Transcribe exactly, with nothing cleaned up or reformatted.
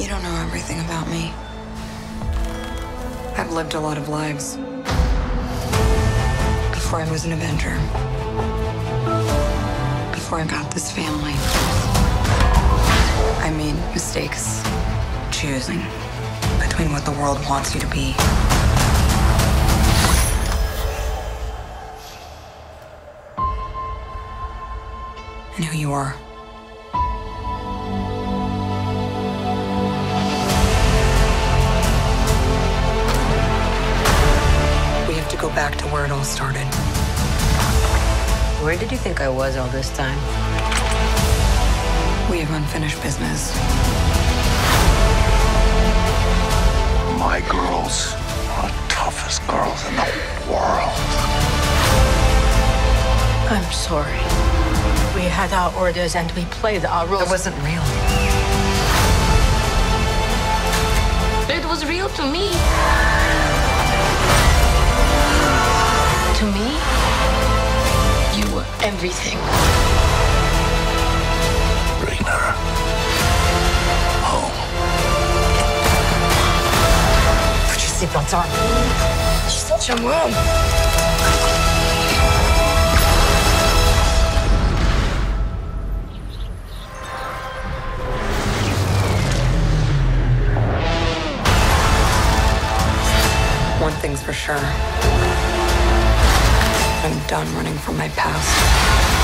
You don't know everything about me. I've lived a lot of lives before I was an Avenger, before I got this family. I made mistakes choosing between what the world wants you to be and who you are. Go back to where it all started. Where did you think I was all this time? We have unfinished business. My girls are the toughest girls in the world. I'm sorry. We had our orders and we played our roles. It wasn't real. It was real to me. To me, you were everything. Bring her home. Put your seatbelts on. She's such a mom. One thing's for sure. I'm done running from my past.